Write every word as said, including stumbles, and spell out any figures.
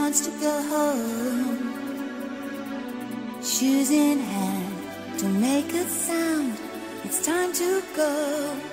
wants to go home, shoes in hand, don't make a sound, it's time to go.